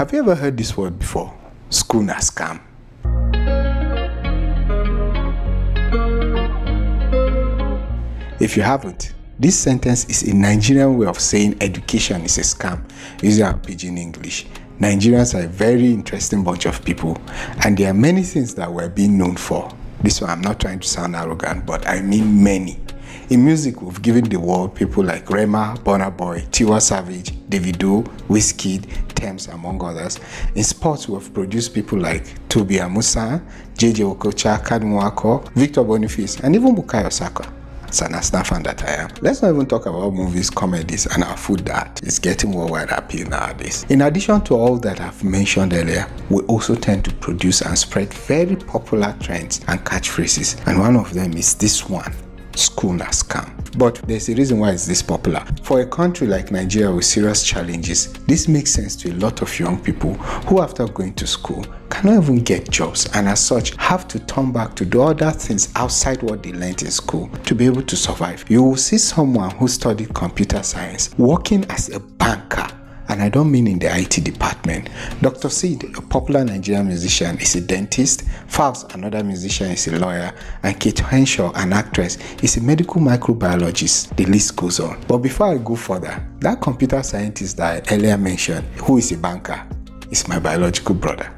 Have you ever heard this word before? Schooner scam. If you haven't, this sentence is a Nigerian way of saying education is a scam, using our pidgin English. Nigerians are a very interesting bunch of people, and there are many things that we're being known for. This one, I'm not trying to sound arrogant, but I mean many. In music, we've given the world people like Rema, Bonaboy, Tiwa Savage, Davido, Wizkid, Thames, among others. In sports, we've produced people like Tobi Amusa, JJ Okocha, Kadmuako, Victor Boniface, and even Bukayo Saka. As an Arsenal fan that I am. Let's not even talk about movies, comedies, and our food that is getting worldwide appeal nowadays. In addition to all that I've mentioned earlier, we also tend to produce and spread very popular trends and catchphrases, and one of them is this one, schooner scam. But there's a reason why it's this popular. For a country like Nigeria with serious challenges, this makes sense to a lot of young people who, after going to school, cannot even get jobs, and as such have to turn back to do other things outside what they learned in school to be able to survive. You will see someone who studied computer science working as a banker, and I don't mean in the IT department. Dr. Seed, a popular Nigerian musician, is a dentist. Falz, another musician, is a lawyer, and Kate Henshaw, an actress, is a medical microbiologist. The list goes on. But before I go further, that computer scientist that I earlier mentioned, who is a banker, is my biological brother.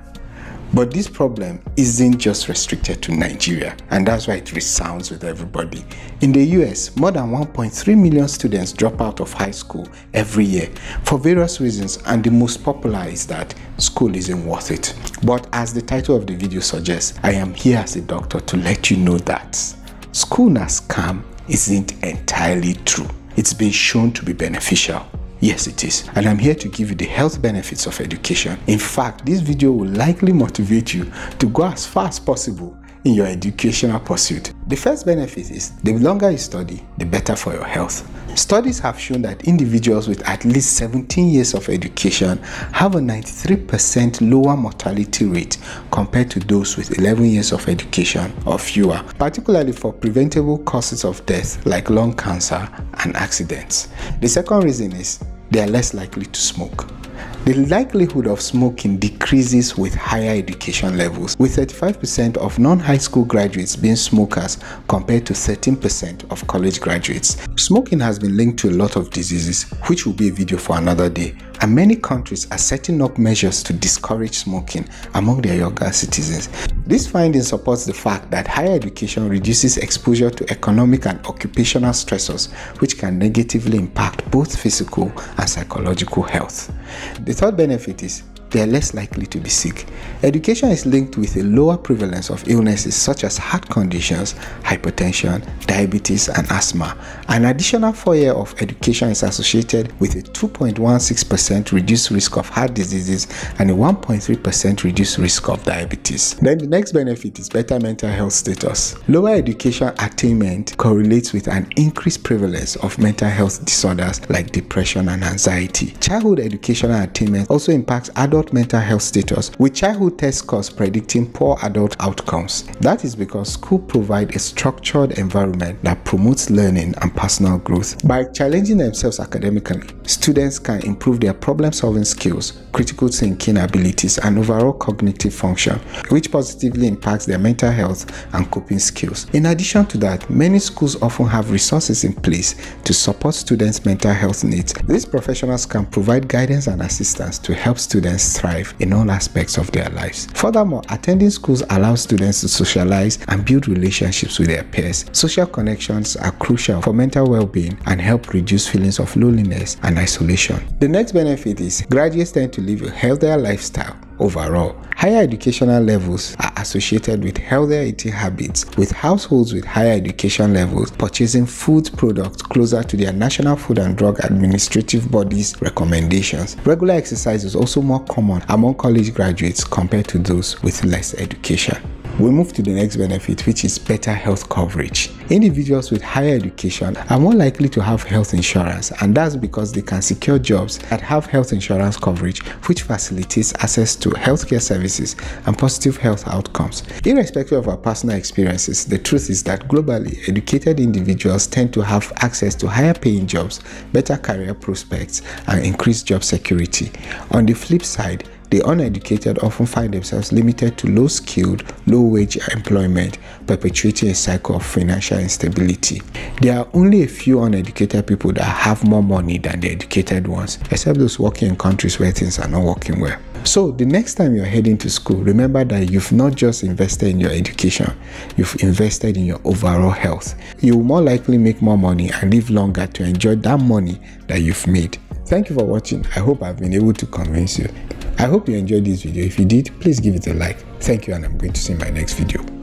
But this problem isn't just restricted to Nigeria, and that's why it resounds with everybody. In the US, more than 1.3 million students drop out of high school every year for various reasons, and the most popular is that school isn't worth it. But as the title of the video suggests, I am here as a doctor to let you know that schooner scam isn't entirely true. It's been shown to be beneficial. Yes, it is. And I'm here to give you the health benefits of education. In fact, this video will likely motivate you to go as far as possible in your educational pursuit. The first benefit is the longer you study, the better for your health. Studies have shown that individuals with at least 17 years of education have a 93% lower mortality rate compared to those with 11 years of education or fewer, particularly for preventable causes of death like lung cancer and accidents. The second reason is they are less likely to smoke. The likelihood of smoking decreases with higher education levels, with 35% of non-high school graduates being smokers compared to 13% of college graduates. Smoking has been linked to a lot of diseases, which will be a video for another day, and many countries are setting up measures to discourage smoking among their younger citizens. This finding supports the fact that higher education reduces exposure to economic and occupational stressors, which can negatively impact both physical and psychological health. The third benefit is they are less likely to be sick. Education is linked with a lower prevalence of illnesses such as heart conditions, hypertension, diabetes, and asthma. An additional 4 years of education is associated with a 2.16% reduced risk of heart diseases and a 1.3% reduced risk of diabetes. Then the next benefit is better mental health status. Lower education attainment correlates with an increased prevalence of mental health disorders like depression and anxiety. Childhood educational attainment also impacts adult mental health status, with childhood test scores predicting poor adult outcomes. That is because schools provide a structured environment that promotes learning and personal growth. By challenging themselves academically, students can improve their problem-solving skills, critical thinking abilities, and overall cognitive function, which positively impacts their mental health and coping skills. In addition to that, many schools often have resources in place to support students' mental health needs. These professionals can provide guidance and assistance to help students thrive in all aspects of their lives. Furthermore, attending schools allows students to socialize and build relationships with their peers. Social connections are crucial for mental well-being and help reduce feelings of loneliness and isolation. The next benefit is graduates tend to live a healthier lifestyle overall. Higher educational levels are associated with healthier eating habits, with households with higher education levels purchasing food products closer to their National Food and Drug Administrative Body's recommendations. Regular exercise is also more common among college graduates compared to those with less education. We move to the next benefit, which is better health coverage. Individuals with higher education are more likely to have health insurance, and that's because they can secure jobs that have health insurance coverage, which facilitates access to healthcare services and positive health outcomes. Irrespective of our personal experiences, the truth is that globally, educated individuals tend to have access to higher paying jobs, better career prospects, and increased job security. On the flip side, the uneducated often find themselves limited to low-skilled, low-wage employment, perpetuating a cycle of financial instability. There are only a few uneducated people that have more money than the educated ones, except those working in countries where things are not working well. So the next time you're heading to school, remember that you've not just invested in your education, you've invested in your overall health. You will more likely make more money and live longer to enjoy that money that you've made. Thank you for watching. I hope I've been able to convince you. I hope you enjoyed this video. If you did, please give it a like. Thank you, and I'm going to see you in my next video.